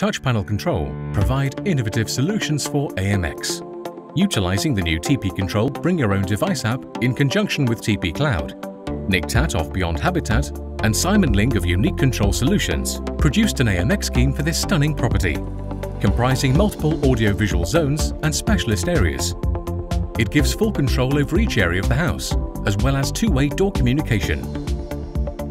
touch panel control provide innovative solutions for AMX. Utilizing the new TPControl Bring Your Own Device app in conjunction with TPCloud, Nick Tatt of Beyond Habitat and Simon Ling of Unique Control Solutions produced an AMX scheme for this stunning property, comprising multiple audio-visual zones and specialist areas. It gives full control over each area of the house, as well as two-way door communication.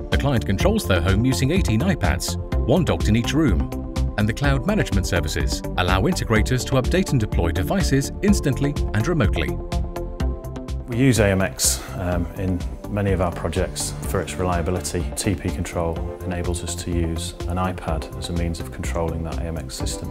The client controls their home using 18 iPads, one docked in each room, and the cloud management services allow integrators to update and deploy devices instantly and remotely. We use AMX in many of our projects for its reliability. TPControl enables us to use an iPad as a means of controlling that AMX system.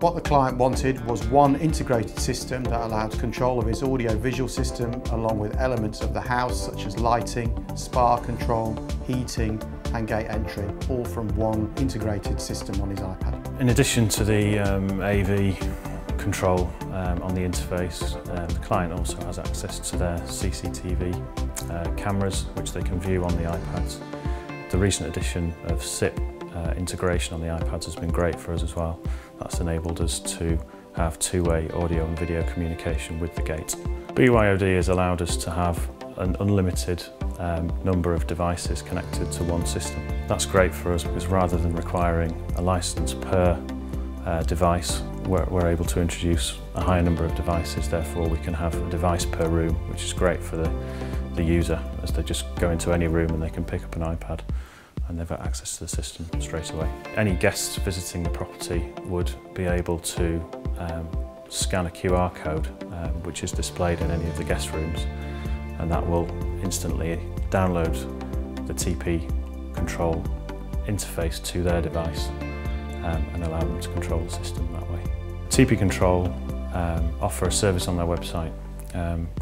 What the client wanted was one integrated system that allowed control of his audio-visual system along with elements of the house such as lighting, spa control, heating and gate entry, all from one integrated system on his iPad. In addition to the AV control on the interface, the client also has access to their CCTV cameras, which they can view on the iPads. The recent addition of SIP integration on the iPads has been great for us as well. That's enabled us to have two-way audio and video communication with the gate. BYOD has allowed us to have an unlimited number of devices connected to one system. That's great for us because rather than requiring a license per device, we're able to introduce a higher number of devices. Therefore, we can have a device per room, which is great for the user, as they just go into any room and they can pick up an iPad and they've got access to the system straight away. Any guests visiting the property would be able to scan a QR code which is displayed in any of the guest rooms, and that will instantly download the TPControl interface to their device and allow them to control the system that way. TPControl offer a service on their website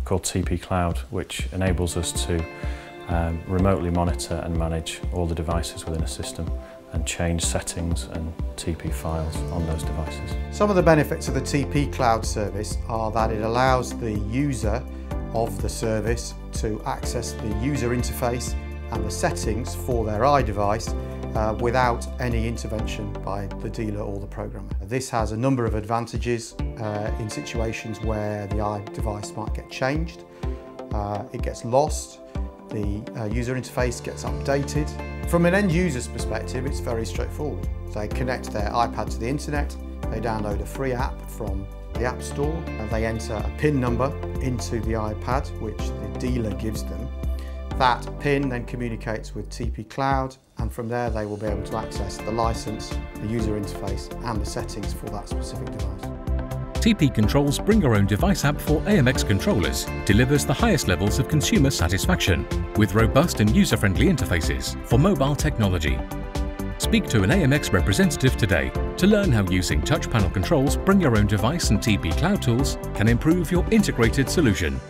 called TPCloud, which enables us to remotely monitor and manage all the devices within a system and change settings and TP files on those devices. Some of the benefits of the TPCloud service are that it allows the user of the service to access the user interface and the settings for their iDevice without any intervention by the dealer or the programmer. This has a number of advantages in situations where the iDevice might get changed, it gets lost, the user interface gets updated. From an end user's perspective, it's very straightforward. They connect their iPad to the internet, they download a free app from the App Store, and they enter a PIN number into the iPad, which the dealer gives them. That PIN then communicates with TPCloud, and from there they will be able to access the license, the user interface, and the settings for that specific device. TPControl's Bring Your Own Device app for AMX controllers delivers the highest levels of consumer satisfaction with robust and user-friendly interfaces for mobile technology. Speak to an AMX representative today to learn how using touch panel controls, Bring Your Own Device and TPCloud tools can improve your integrated solution.